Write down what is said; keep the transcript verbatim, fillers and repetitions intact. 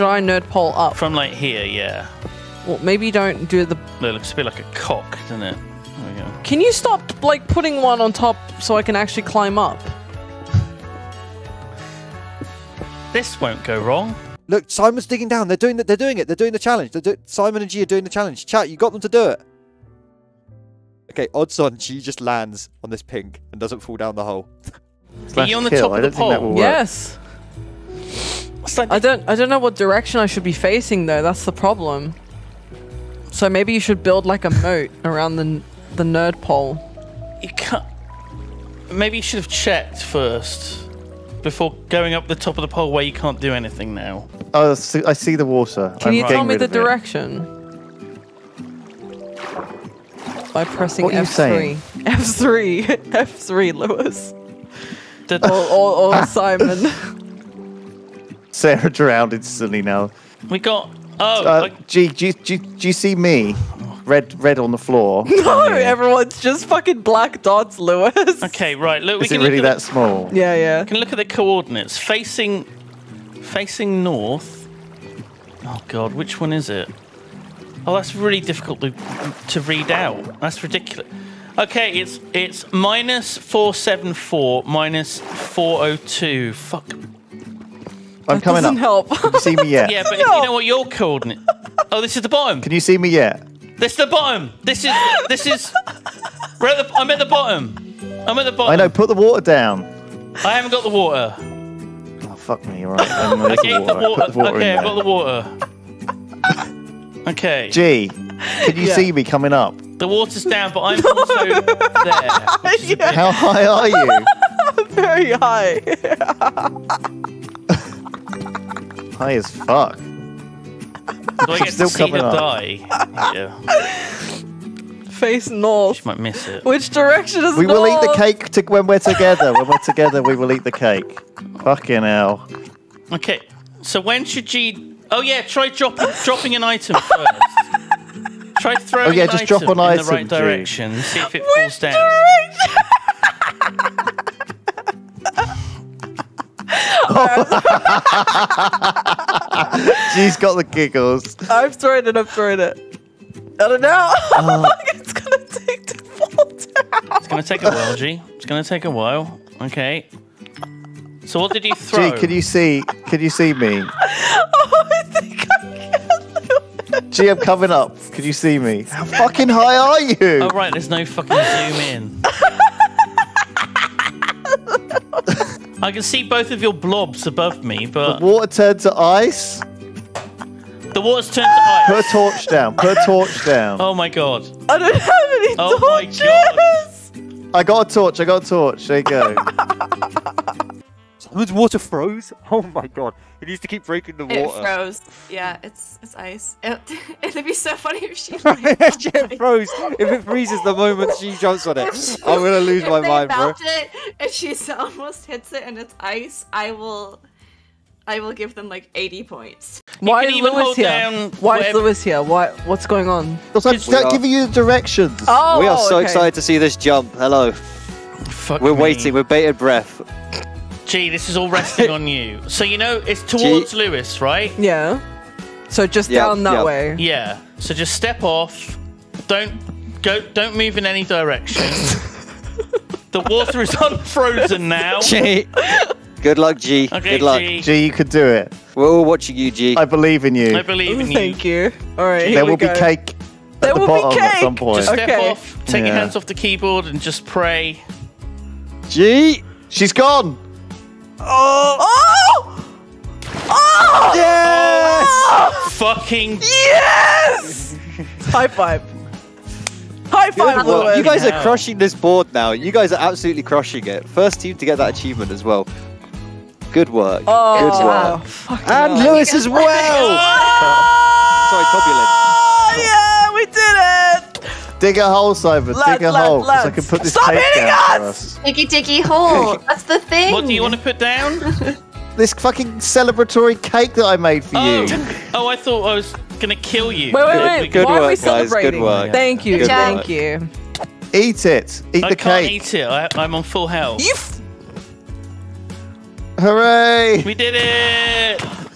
Should I nerd pole up? From like here, yeah. Well, maybe don't do the... It looks a bit like a cock, doesn't it? There we go. Can you stop like putting one on top so I can actually climb up? This won't go wrong. Look, Simon's digging down. They're doing it. They're doing it. They're doing the challenge. Do Simon and G are doing the challenge. Chat, you got them to do it. Okay, odds on G just lands on this pink and doesn't fall down the hole. Are you on the top of the pole? Yes. I don't. I don't know what direction I should be facing though. That's the problem. So maybe you should build like a moat around the the nerd pole. You can't. Maybe you should have checked first before going up the top of the pole where you can't do anything now. Oh, so I see the water. Can I'm you tell me the direction? It. By pressing what F three. F three. F three, Lewis. Did or, or, or Simon. Sarah drowned instantly now. We got... Oh, uh, like, G, G, G, do you see me? Red, red on the floor. No, yeah. Everyone's just fucking black dots, Lewis. Okay, right. Look, we is can it really look that the, small? Yeah, yeah. We can look at the coordinates. Facing, facing north. Oh God, which one is it? Oh, that's really difficult to to read out. That's ridiculous. Okay, it's it's minus four seven four, minus four oh two. Fuck. I'm that coming doesn't up. Help. Can you see me yet? Yeah, but if you know what your coordinate. Oh, this is the bottom. Can you see me yet? This is the bottom. This is this is. We're at the, I'm at the bottom. I'm at the bottom. I know. Put the water down. I haven't got the water. Oh fuck me! All right. I, I gave the water. The water. I put the water okay, I've got the water. Okay. G, can you yeah. see me coming up? The water's down, but I'm no. also there. Yeah. How high are you? Very high. High as fuck. Do I get still to see coming the die? Yeah. Face north. She might miss it. Which direction is north? We will north? eat the cake to when we're together. When we're together, we will eat the cake. Fucking hell. Okay, so when should G... Oh yeah, try drop, dropping an item first. Try throwing oh, yeah, an just item, drop an item in the right G. direction. See if it Which falls down. She's got the giggles. I've thrown it, I've thrown it. I don't know how long uh, it's going to take to fall down. It's going to take a while, G. It's going to take a while. Okay. So what did you throw? G, can you see, can you see me? Oh, I think I can. G, I'm coming up. Can you see me? How fucking high are you? Oh, right. There's no fucking zoom in. I can see both of your blobs above me, but... The water turned to ice? The water's turned to ice. Put a torch down. Put a torch down. Oh, my God. I don't have any oh torches. My God. I got a torch. I got a torch. There you go. Someone's water froze? Oh, my God. It needs to keep breaking the water. It froze. Yeah, it's it's ice. It, it'd be so funny if she... It froze. If it freezes the moment she jumps on it, she, I'm going to lose my mind, bro. It, if she almost hits it and it's ice, I will... I will give them like eighty points. Why is Lewis here? Why is Lewis here? Why? What's going on? I'm giving you the directions. Oh, we are so okay. excited to see this jump. Hello. Fuck We're me. waiting. We're bated breath. Gee, this is all resting on you. So you know it's towards Gee. Lewis, right? Yeah. So just yep, down that yep. way. Yeah. So just step off. Don't go. Don't move in any direction. The water is unfrozen now. Gee. Good luck, G. Okay, Good luck. G. G, you could do it. We're all watching you, G. I believe in you. I believe in you. Thank you. All right. There will be cake at the bottom at some point. Just step off, take your hands off the keyboard, and just pray. G, she's gone. Oh! Oh! Oh! Yes! Oh! Fucking yes! High five. High five, Lewis. You guys are crushing this board now. You guys are absolutely crushing it. First team to get that achievement as well. Good work. Oh, Good work. Wow. And wow. Lewis as well. Oh! Sorry, Tobulin. Oh, yeah, we did it. Dig a hole, Simon. Lad, Dig a lad, hole. Lad. So I can put this Stop tape hitting down us. Diggy, diggy hole. That's the thing. What do you want to put down? This fucking celebratory cake that I made for oh. you. Oh, I thought I was going to kill you. Wait, wait, wait. Good Why work, are we celebrating? Guys. Good work. Thank you. Good Thank work. you. Eat it. Eat I the cake. I can't eat it. I, I'm on full health. You Hooray! We did it!